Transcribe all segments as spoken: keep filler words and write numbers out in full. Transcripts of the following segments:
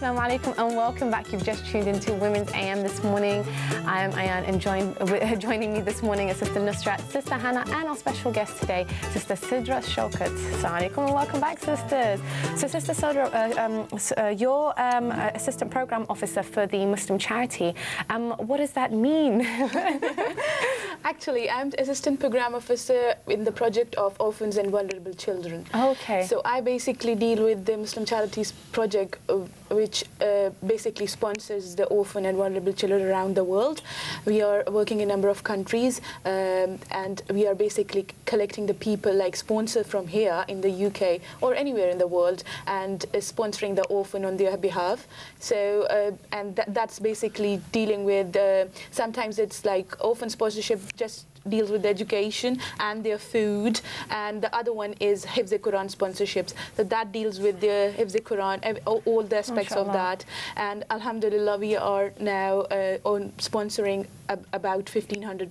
Assalamu alaikum and welcome back. You've just tuned into Women's A M this morning. I am Aylan and join, uh, joining me this morning is Sister Nusrat, Sister Hannah, and our special guest today, Sister Sidra Shokut. Assalamu alaikum and welcome back, sisters. So Sister Sidra, uh, um, so, uh, you're um, Assistant Programme Officer for the Muslim Charity. Um, what does that mean? Actually, I'm Assistant Programme Officer in the Project of Orphans and Vulnerable Children. Okay. So I basically deal with the Muslim Charity's project of which uh, basically sponsors the orphan and vulnerable children around the world. We are working in a number of countries, um, and we are basically collecting the people like sponsor from here in the U K or anywhere in the world, and uh, sponsoring the orphan on their behalf. So, uh, and th that's basically dealing with, uh, sometimes it's like orphan sponsorship just deals with education and their food, and the other one is Hifz-e-Quran sponsorships. So that deals with the Hifz-e-Quran, all the aspects of that. And alhamdulillah, we are now uh, on sponsoring ab about fifteen hundred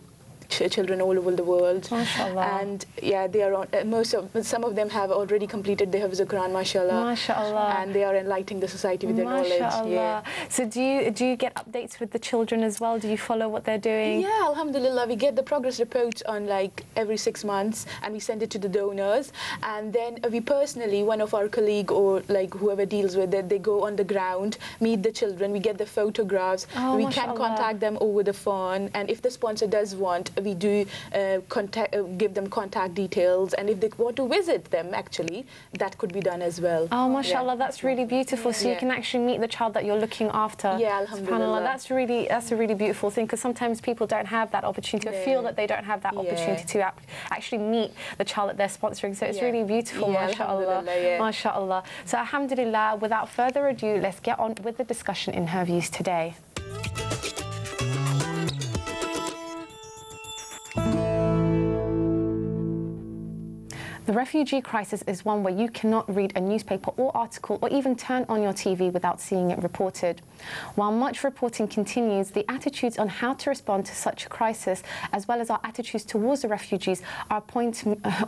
children all over the world, mashallah. And yeah, they are on, uh, most of some of them have already completed the Hifz-e-Quran, mashallah, mashallah, and they are enlightening the society with their mashallah. knowledge. Yeah. So do you do you get updates with the children as well? Do you follow what they're doing? Yeah, alhamdulillah, we get the progress reports on like every six months, and we send it to the donors, and then we personally, one of our colleague or like whoever deals with it, they go on the ground, meet the children, we get the photographs, oh, we mashallah. can contact them over the phone, and if the sponsor does want, we do uh, contact, uh, give them contact details, and if they want to visit them, actually, that could be done as well. Oh, mashallah, yeah. That's really beautiful. So yeah. you can actually meet the child that you're looking after. Yeah, alhamdulillah. That's really, that's a really beautiful thing, because sometimes people don't have that opportunity, yeah. or feel that they don't have that yeah. opportunity to actually meet the child that they're sponsoring. So it's yeah. really beautiful, yeah, mashallah. Yeah. Mashallah. So alhamdulillah, without further ado, let's get on with the discussion in Her Views today. The refugee crisis is one where you cannot read a newspaper or article or even turn on your T V without seeing it reported. While much reporting continues, the attitudes on how to respond to such a crisis, as well as our attitudes towards the refugees, are a point,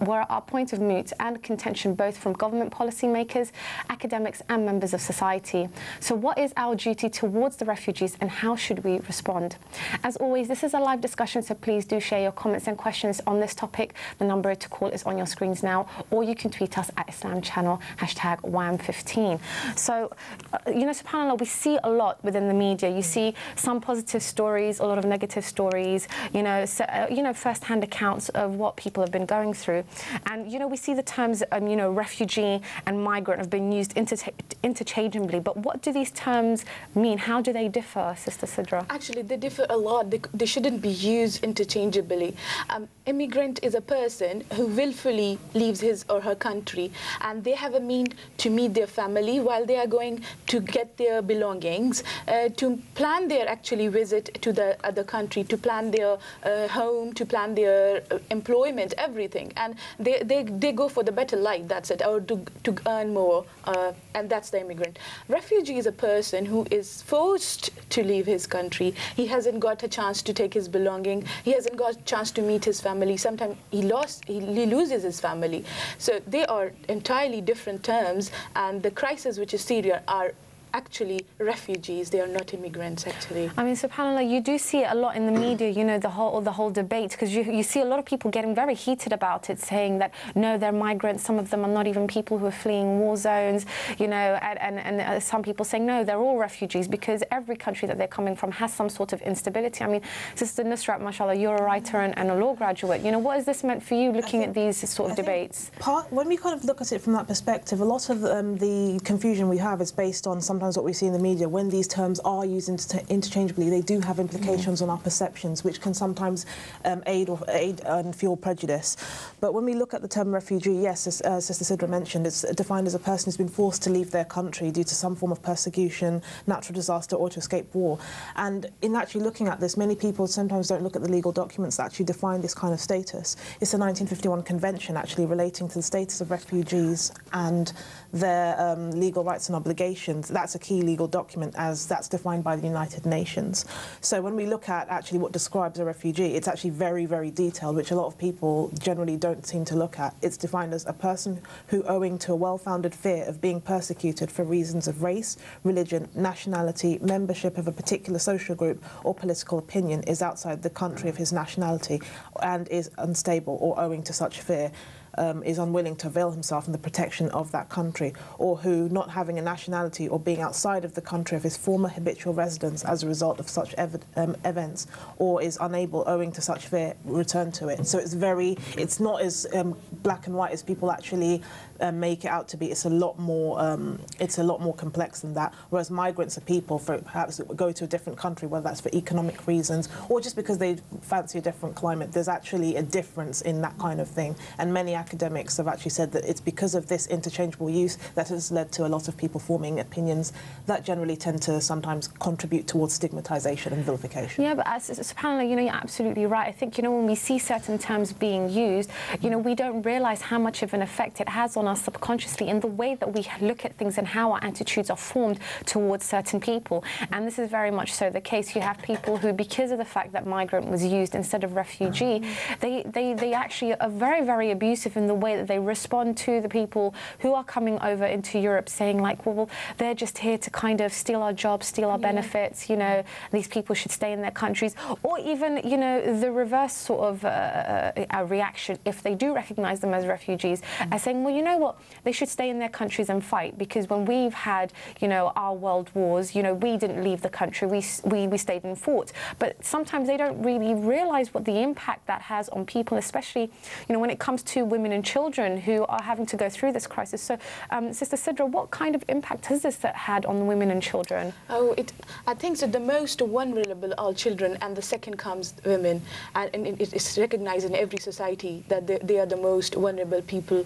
were our point of moot and contention both from government policymakers, academics and members of society. So what is our duty towards the refugees and how should we respond? As always, this is a live discussion, so please do share your comments and questions on this topic. The number to call is on your screens now. Now, or you can tweet us at Islam Channel, hashtag Y M fifteen. So, uh, you know, subhanAllah, we see a lot within the media. You see some positive stories, a lot of negative stories, you know, so, uh, you know, first-hand accounts of what people have been going through. And, you know, we see the terms, um, you know, refugee and migrant have been used inter interchangeably. But what do these terms mean? How do they differ, Sister Sidra? Actually, they differ a lot. They, they shouldn't be used interchangeably. Um, immigrant is a person who willfully leaves his or her country, and they have a means to meet their family while they are going to get their belongings, uh, to plan their actually visit to the other country, to plan their uh, home, to plan their employment, everything. And they, they, they go for the better life, that's it, or to, to earn more, uh, and that's the immigrant. Refugee is a person who is forced to leave his country. He hasn't got a chance to take his belonging. He hasn't got a chance to meet his family. Sometimes he, lost, he, he loses his family. So they are entirely different terms, and the crisis which is Syria are actually refugees. They are not immigrants, actually. I mean, subhanAllah, you do see it a lot in the media, you know, the whole the whole debate, because you, you see a lot of people getting very heated about it, saying that, no, they're migrants. Some of them are not even people who are fleeing war zones, you know, and, and, and some people saying, no, they're all refugees, because every country that they're coming from has some sort of instability. I mean, Sister Nusrat, mashallah, you're a writer and, and a law graduate. You know, what has this meant for you, looking think, at these sort of I debates? Part, when we kind of look at it from that perspective, a lot of um, the confusion we have is based on some Sometimes what we see in the media, when these terms are used inter interchangeably, they do have implications mm. on our perceptions, which can sometimes um, aid or aid and fuel prejudice. But when we look at the term refugee, yes, as uh, Sister Sidra mentioned, it's defined as a person who's been forced to leave their country due to some form of persecution, natural disaster, or to escape war. And in actually looking at this, many people sometimes don't look at the legal documents that actually define this kind of status. It's the nineteen fifty-one convention actually relating to the status of refugees and their um, legal rights and obligations. That's that's a key legal document as that's defined by the United Nations. So when we look at actually what describes a refugee, it's actually very, very detailed, which a lot of people generally don't seem to look at. It's defined as a person who, owing to a well-founded fear of being persecuted for reasons of race, religion, nationality, membership of a particular social group or political opinion, is outside the country of his nationality and is unstable or owing to such fear. Um, is unwilling to avail himself in the protection of that country, or who, not having a nationality or being outside of the country of his former habitual residence as a result of such ev um, events, or is unable, owing to such fear, return to it. So it's very, it's not as um, black and white as people actually uh, make it out to be. It's a lot more, um, it's a lot more complex than that. Whereas migrants are people for perhaps go to a different country, whether that's for economic reasons or just because they fancy a different climate. There's actually a difference in that kind of thing, and many academics have actually said that it's because of this interchangeable use that has led to a lot of people forming opinions that generally tend to sometimes contribute towards stigmatization and vilification. Yeah, but as, subhanAllah, you know, you're absolutely right. I think, you know, when we see certain terms being used, you know, we don't realize how much of an effect it has on us subconsciously in the way that we look at things and how our attitudes are formed towards certain people. And this is very much so the case. You have people who, because of the fact that migrant was used instead of refugee, they, they, they actually are very, very abusive in the way that they respond to the people who are coming over into Europe, saying like, well, they're just here to kind of steal our jobs, steal our yeah. benefits, you know, these people should stay in their countries. Or even, you know, the reverse sort of uh, a reaction, if they do recognize them as refugees, mm-hmm. as saying, well, you know what, they should stay in their countries and fight, because when we've had, you know, our world wars, you know, we didn't leave the country, we, we, we stayed and fought. But sometimes they don't really realize what the impact that has on people, especially, you know, when it comes to women and children who are having to go through this crisis. So, um, Sister Sidra, what kind of impact has this that had on women and children? Oh, it, I think that the most vulnerable are children, and the second comes women. And, and it, it's recognized in every society that they, they are the most vulnerable people.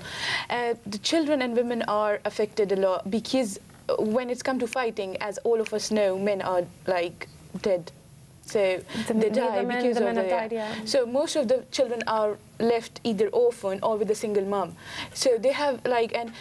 Uh, the children and women are affected a lot, because when it's come to fighting, as all of us know, men are like dead. So the they die the men, because the of the, died, yeah. So most of the children are left either orphan or with a single mom. So they have like, and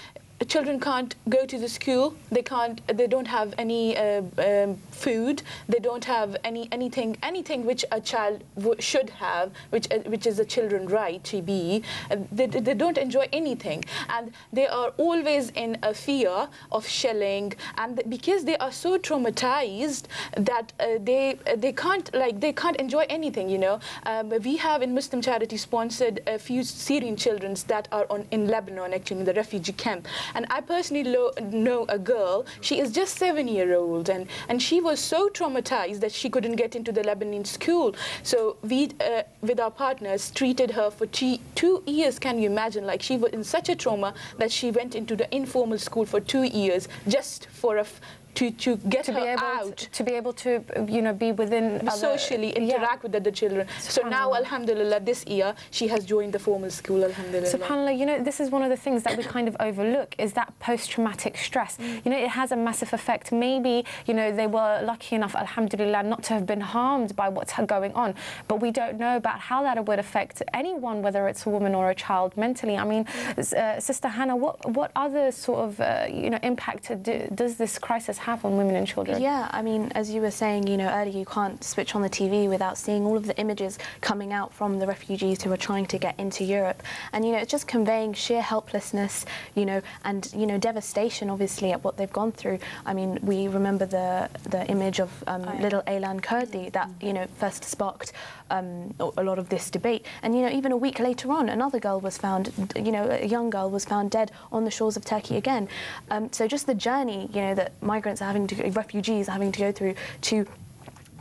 children can't go to the school. They can't. They don't have any uh, um, food. They don't have any anything anything which a child w should have, which uh, which is a children's right to be. Uh, they they don't enjoy anything, and they are always in a fear of shelling. And because they are so traumatized that uh, they they can't like they can't enjoy anything. You know, um, we have in Muslim Charity sponsored a few Syrian children that are on in Lebanon, actually in the refugee camp. And I personally lo know a girl, she is just seven year old, and, and she was so traumatized that she couldn't get into the Lebanese school. So we, uh, with our partners, treated her for two, two years, can you imagine? Like, she was in such a trauma that she went into the informal school for two years just for a... F To, to get to her be able out. To, to be able to, you know, be within... Socially other, interact yeah. with other children. So now, alhamdulillah, this year, she has joined the formal school, alhamdulillah. SubhanAllah, you know, this is one of the things that we kind of overlook, is that post-traumatic stress. Mm. You know, it has a massive effect. Maybe, you know, they were lucky enough, alhamdulillah, not to have been harmed by what's going on. But we don't know about how that would affect anyone, whether it's a woman or a child, mentally. I mean, uh, Sister Hannah, what, what other sort of, uh, you know, impact do, does this crisis have? have on women and children? Yeah, I mean, as you were saying, you know, earlier, you can't switch on the T V without seeing all of the images coming out from the refugees who are trying to get into Europe. And, you know, it's just conveying sheer helplessness, you know, and, you know, devastation, obviously, at what they've gone through. I mean, we remember the, the image of um, oh, yeah. little Aylan Kurdi that, you know, first sparked um, a lot of this debate. And, you know, even a week later on, another girl was found, you know, a young girl was found dead on the shores of Turkey again. Um, so just the journey, you know, that migrants are having to, refugees are having to go through to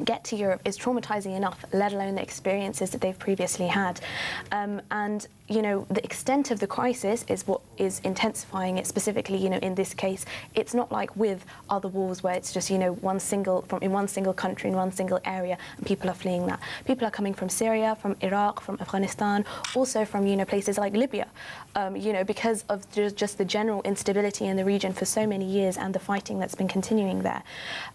get to Europe is traumatizing enough, let alone the experiences that they've previously had. Um, and you know, the extent of the crisis is what is intensifying it specifically, you know, in this case. It's not like with other wars where it's just, you know, one single, from in one single country, in one single area, and people are fleeing that. People are coming from Syria, from Iraq, from Afghanistan, also from, you know, places like Libya, um, you know, because of just the general instability in the region for so many years and the fighting that's been continuing there.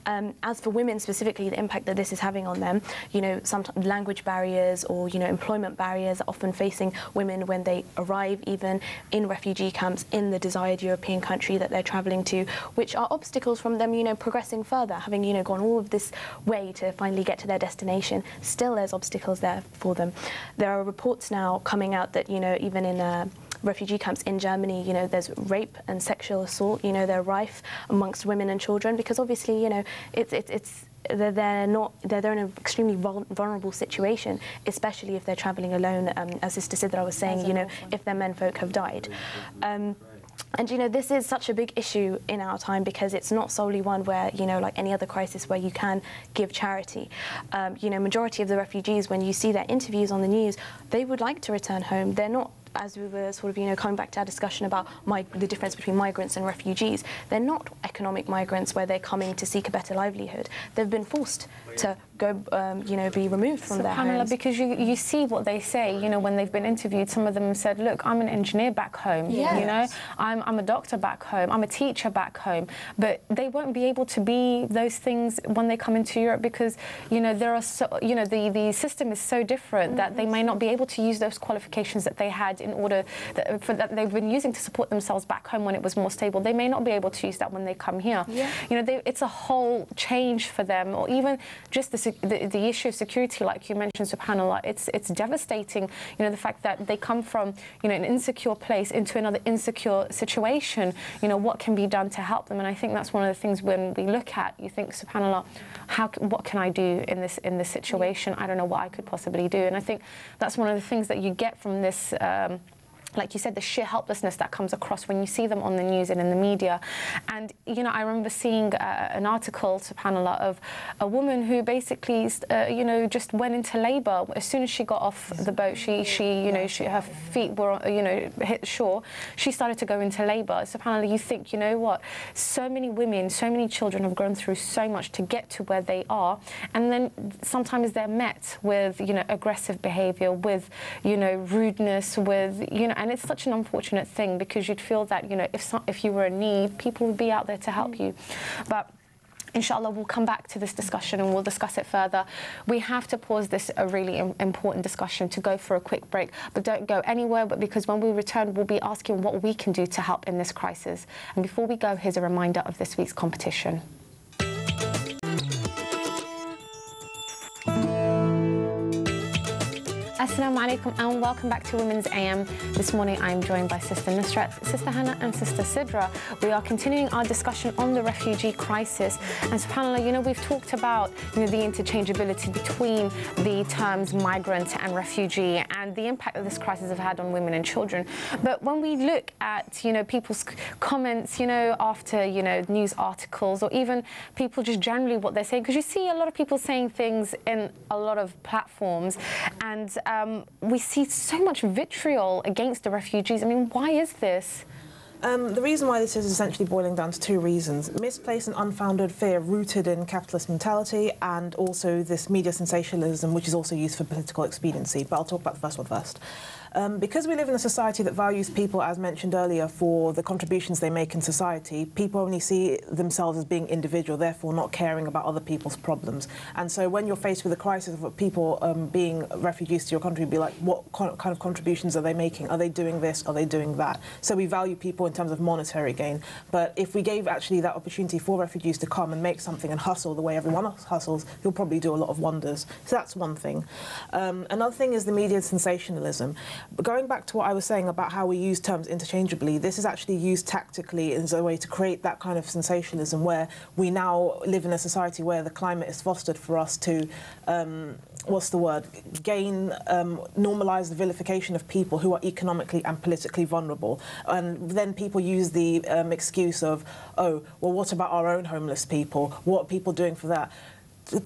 Um, as for women specifically, the impact that this is having on them, you know, sometimes language barriers or, you know, employment barriers are often facing women women when they arrive, even in refugee camps in the desired European country that they're travelling to, which are obstacles from them, you know, progressing further, having, you know, gone all of this way to finally get to their destination. Still, there's obstacles there for them. There are reports now coming out that, you know, even in a refugee camps in Germany, you know, there's rape and sexual assault, you know, they're rife amongst women and children, because obviously, you know, it's, it's, it's they're, they're not, they're, they're in an extremely vulnerable situation, especially if they're travelling alone, um, as Sister Sidra was saying, you know, if their menfolk have died. Um, And, you know, this is such a big issue in our time, because it's not solely one where, you know, like any other crisis where you can give charity. Um, you know, majority of the refugees, when you see their interviews on the news, they would like to return home. They're not, as we were sort of, you know, coming back to our discussion about my, the difference between migrants and refugees, they're not economic migrants where they're coming to seek a better livelihood. They've been forced to go, um, you know, be removed from so their Pamela, homes. Because you, you see what they say, you know, when they've been interviewed, some of them said, look, I'm an engineer back home, yes. you know, I'm, I'm a doctor back home, I'm a teacher back home, but they won't be able to be those things when they come into Europe, because, you know, there are so, you know, the, the system is so different that they may not be able to use those qualifications that they had in order that, for, that they've been using to support themselves back home when it was more stable. They may not be able to use that when they come here. Yeah. You know, they, it's a whole change for them, or even just the, the the issue of security, like you mentioned, subhanAllah. It's it's devastating. You know, the fact that they come from, you know, an insecure place into another insecure situation. You know, what can be done to help them? And I think that's one of the things when we look at. You think, subhanAllah, how what can I do in this in this situation? I don't know what I could possibly do. And I think that's one of the things that you get from this. Um, Um, like you said, the sheer helplessness that comes across when you see them on the news and in the media. And, you know, I remember seeing uh, an article, subhanAllah, of a woman who basically, uh, you know, just went into labour. As soon as she got off the boat, she, she you know, she, her feet were, you know, hit shore. She started to go into labour. SubhanAllah, you think, you know what, so many women, so many children have gone through so much to get to where they are. And then sometimes they're met with, you know, aggressive behaviour, with, you know, rudeness, with, you know, and it's such an unfortunate thing, because you'd feel that, you know, if so, if you were in need, people would be out there to help you. But inshallah, we'll come back to this discussion and we'll discuss it further. We have to pause this a really important discussion to go for a quick break, but don't go anywhere, but because when we return, we'll be asking what we can do to help in this crisis. And before we go, here's a reminder of this week's competition. Assalamu alaikum and welcome back to Women's A M. This morning I'm joined by Sister Nusrat, Sister Hannah and Sister Sidra. We are continuing our discussion on the refugee crisis. And subhanAllah, you know, we've talked about, you know, the interchangeability between the terms migrant and refugee and the impact that this crisis have had on women and children. But when we look at, you know, people's comments, you know, after, you know, news articles, or even people just generally what they're saying, because you see a lot of people saying things in a lot of platforms, and Um, we see so much vitriol against the refugees. I mean, why is this? Um, the reason why this is essentially boiling down to two reasons. Misplaced and unfounded fear rooted in capitalist mentality, and also this media sensationalism, which is also used for political expediency. But I'll talk about the first one first. Um, because we live in a society that values people, as mentioned earlier, for the contributions they make in society, people only see themselves as being individual, therefore not caring about other people's problems. And so when you're faced with a crisis of people um, being refugees to your country, be like, what kind of contributions are they making? Are they doing this? Are they doing that? So we value people in terms of monetary gain. But if we gave actually that opportunity for refugees to come and make something and hustle the way everyone else hustles, you'll probably do a lot of wonders. So that's one thing. Um, another thing is the media sensationalism. But going back to what I was saying about how we use terms interchangeably, this is actually used tactically as a way to create that kind of sensationalism, where we now live in a society where the climate is fostered for us to, um, what's the word, gain, um, normalise the vilification of people who are economically and politically vulnerable. And then people use the um, excuse of, oh, well, what about our own homeless people? What are people doing for that?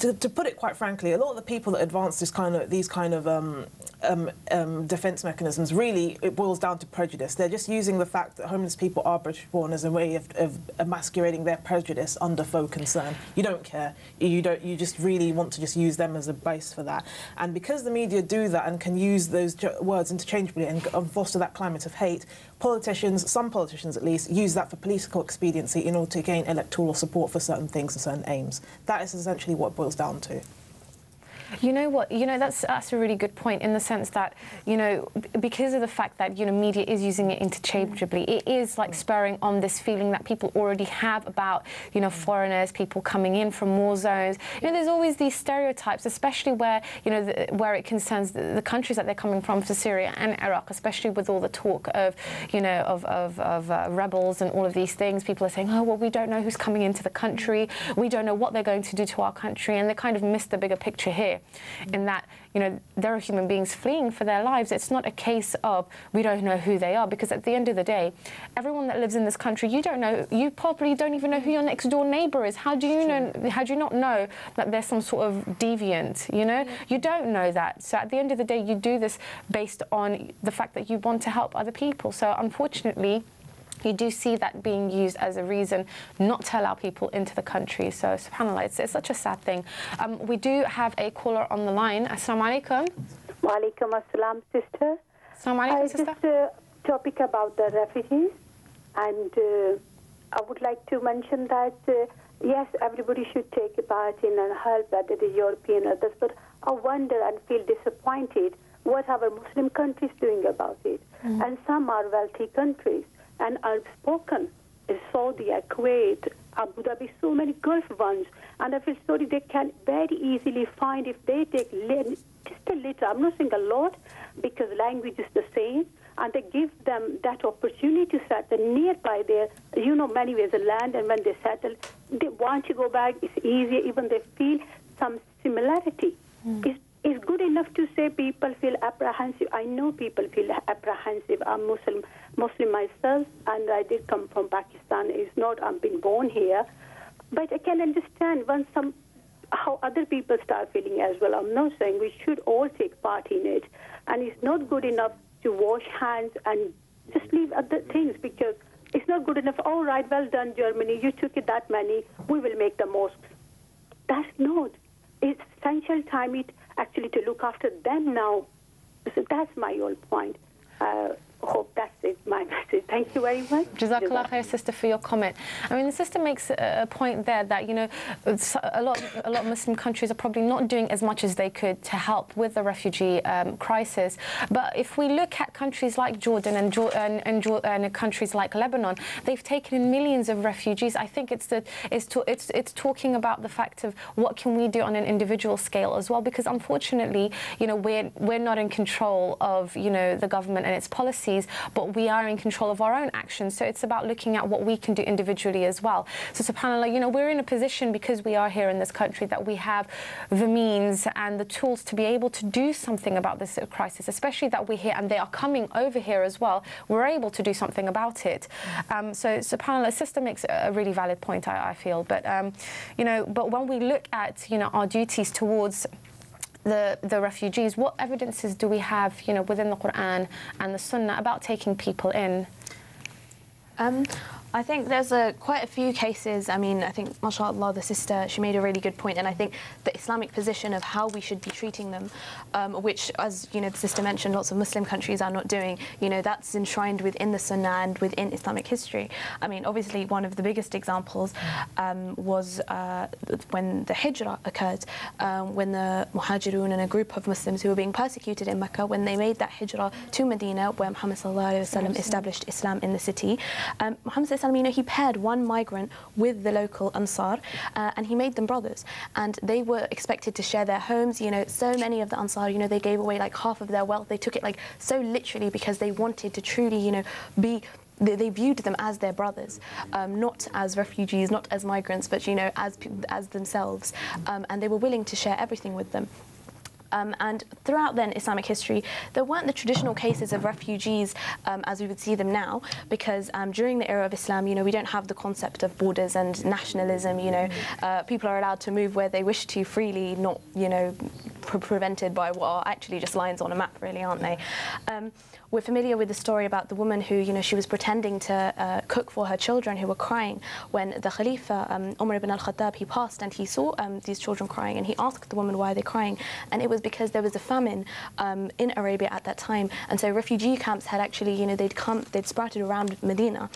To, to put it quite frankly, a lot of the people that advance this kind of, these kind of um, um, um, defence mechanisms, really, it boils down to prejudice. They're just using the fact that homeless people are British-born as a way of, of emasculating their prejudice under faux concern. You don't care. You don't. You just really want to just use them as a base for that. And because the media do that and can use those words interchangeably and, and foster that climate of hate, politicians, some politicians at least, use that for political expediency in order to gain electoral support for certain things and certain aims. That is essentially what it boils down to. You know what? You know, that's, that's a really good point, in the sense that, you know, because of the fact that, you know, media is using it interchangeably, it is like spurring on this feeling that people already have about, you know, foreigners, people coming in from war zones. You know, there's always these stereotypes, especially where, you know, the, where it concerns the, the countries that they're coming from, for Syria and Iraq, especially with all the talk of, you know, of, of, of uh, rebels and all of these things. People are saying, oh, well, we don't know who's coming into the country. We don't know what they're going to do to our country. And they kind of miss the bigger picture here, in that, you know, there are human beings fleeing for their lives. It's not a case of we don't know who they are, because at the end of the day, everyone that lives in this country, you don't know, you probably don't even know who your next door neighbour is. How do you know, how do you not know that there's some sort of deviant, you know? Yeah. You don't know that. So at the end of the day, you do this based on the fact that you want to help other people. So unfortunately, you do see that being used as a reason not to allow people into the country. So, subhanAllah, it's, it's such a sad thing. Um, we do have a caller on the line. Assalamu alaikum. Wa alaikum assalam, sister. Assalamu alaikum, sister. Just a uh, topic about the refugees. And uh, I would like to mention that, uh, yes, everybody should take a part in and help, whether the European or others. But I wonder and feel disappointed what our Muslim countries doing about it. Mm. And some are wealthy countries and outspoken, Saudi, Kuwait, Abu Dhabi, so many Gulf ones. And I feel sorry, they can very easily find, if they take just a little, I'm not saying a lot, because language is the same, and they give them that opportunity to settle nearby there, you know, many ways of land, and when they settle, they want to go back, it's easier, even they feel some similarity. Mm. It's It's good enough to say people feel apprehensive. I know people feel apprehensive. I'm Muslim, Muslim myself, and I did come from Pakistan. It's not I've been born here, but I can understand when some how other people start feeling as well. I'm not saying we should all take part in it, and it's not good enough to wash hands and just leave other things, because it's not good enough. All right, well done, Germany. You took it that many. We will make the mosques. That's not. It's essential time. It. Actually, to look after them now. So that's my own point. Uh, hope that's it, my message. Thank you very much. Jazakallah khair, sister, for your comment. I mean, the sister makes a point there that, you know, a lot, a lot of Muslim countries are probably not doing as much as they could to help with the refugee um, crisis. But if we look at countries like Jordan and, and, and, and countries like Lebanon, they've taken in millions of refugees. I think it's the, it's, to, it's, it's talking about the fact of what can we do on an individual scale as well, because unfortunately, you know, we're, we're not in control of, you know, the government and its policy, but we are in control of our own actions. So it's about looking at what we can do individually as well. So subhanAllah, you know, we're in a position, because we are here in this country, that we have the means and the tools to be able to do something about this crisis, especially that we're here and they are coming over here as well. We're able to do something about it. Um, so subhanAllah, sister makes a really valid point, I, I feel. But, um, you know, but when we look at, you know, our duties towards The, the refugees, what evidences do we have, you know, within the Quran and the Sunnah about taking people in? Um, I think there's a, quite a few cases. I mean, I think, mashallah, the sister, she made a really good point, and I think the Islamic position of how we should be treating them, um, which, as you know, the sister mentioned, lots of Muslim countries are not doing, you know, that's enshrined within the Sunnah and within Islamic history. I mean, obviously, one of the biggest examples um, was uh, when the Hijrah occurred, um, when the Muhajirun and a group of Muslims who were being persecuted in Mecca, when they made that Hijrah to Medina, where Muhammad sallallahu alaihi wasallam established Islam in the city, um, Muhammad you know, he paired one migrant with the local Ansar, uh, and he made them brothers. And they were expected to share their homes. You know, so many of the Ansar, you know, they gave away like half of their wealth. They took it like so literally, because they wanted to truly, you know, be. They viewed them as their brothers, um, not as refugees, not as migrants, but you know, as as themselves. Um, and they were willing to share everything with them. Um, and throughout then Islamic history, there weren't the traditional cases of refugees um, as we would see them now, because um, during the era of Islam, you know, we don't have the concept of borders and nationalism. You know, uh, people are allowed to move where they wish to freely, not, you know, pre prevented by what are actually just lines on a map, really, aren't they? Um, we're familiar with the story about the woman who, you know, she was pretending to uh, cook for her children who were crying when the Khalifa, um, Umar ibn al-Khattab, he passed and he saw um, these children crying, and he asked the woman, why are they crying? And it was because there was a famine um, in Arabia at that time, and so refugee camps had actually, you know, they'd come, they'd sprouted around Medina,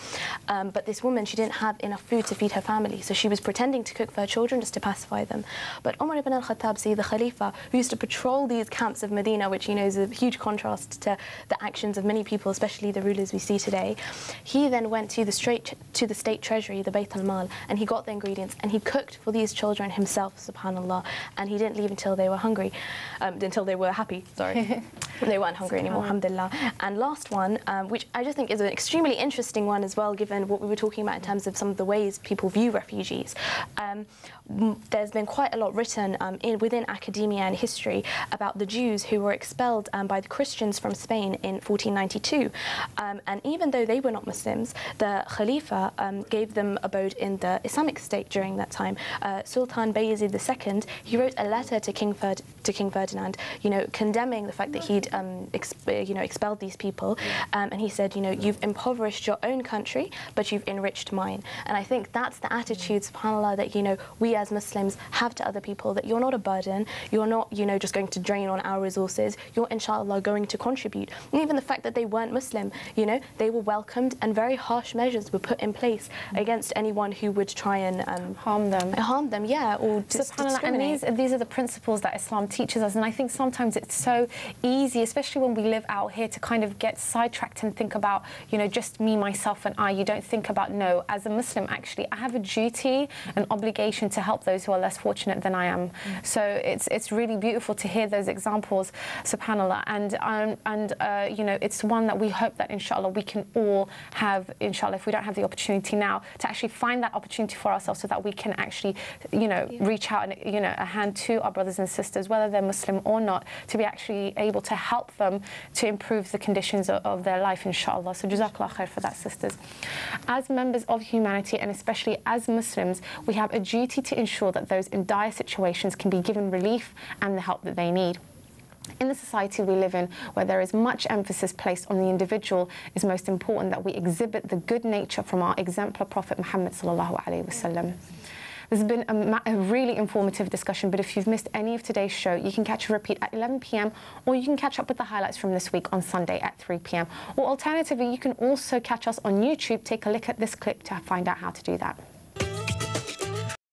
um, but this woman, she didn't have enough food to feed her family, so she was pretending to cook for her children just to pacify them. But Umar ibn al-Khattab, see, the Khalifa, who used to patrol these camps of Medina, which, you know, is a huge contrast to the actions of many people, especially the rulers we see today, he then went to the straight to the state treasury, the Bayt al-Mal, and he got the ingredients and he cooked for these children himself, subhanallah, and he didn't leave until they were hungry, um, until they were happy, sorry. They weren't hungry anymore, alhamdulillah. And last one, um, which I just think is an extremely interesting one as well, given what we were talking about in terms of some of the ways people view refugees. Um, there's been quite a lot written um, in, within academia and history about the Jews who were expelled um, by the Christians from Spain in fourteen ninety-two. Um, and even though they were not Muslims, the Khalifa um, gave them abode in the Islamic state during that time. Uh, Sultan Bayezid the Second, he wrote a letter to King, Ferd to King Ferdinand, you know, condemning the fact that he'd Um, you know, expelled these people, um, and he said, you know, you've impoverished your own country, but you've enriched mine. And I think that's the attitude, subhanallah, that, you know, we as Muslims have to other people, that you're not a burden, you're not, you know, just going to drain on our resources, you're, inshallah, going to contribute. And even the fact that they weren't Muslim, you know, they were welcomed, and very harsh measures were put in place against anyone who would try and um, harm them. Harm them, yeah, or subhanallah, and these, these are the principles that Islam teaches us, and I think sometimes it's so easy, especially when we live out here, to kind of get sidetracked and think about, you know, just me, myself and I. You don't think about, no, as a Muslim, actually, I have a duty, an obligation to help those who are less fortunate than I am. Mm. So it's it's really beautiful to hear those examples, subhanallah. And, um, and uh, you know, it's one that we hope that, inshallah, we can all have, inshallah, if we don't have the opportunity now, to actually find that opportunity for ourselves so that we can actually, you know, yeah. reach out and, you know, a hand to our brothers and sisters, whether they're Muslim or not, to be actually able to help help them to improve the conditions of, of their life, inshallah. So jazakallah khair for that, sisters. As members of humanity, and especially as Muslims, we have a duty to ensure that those in dire situations can be given relief and the help that they need. In the society we live in, where there is much emphasis placed on the individual, it's most important that we exhibit the good nature from our exemplar Prophet Muhammad sallallahu alaihi wasallam. This has been a, a really informative discussion, but if you've missed any of today's show, you can catch a repeat at eleven p m, or you can catch up with the highlights from this week on Sunday at three p m. Or alternatively, you can also catch us on YouTube. Take a look at this clip to find out how to do that.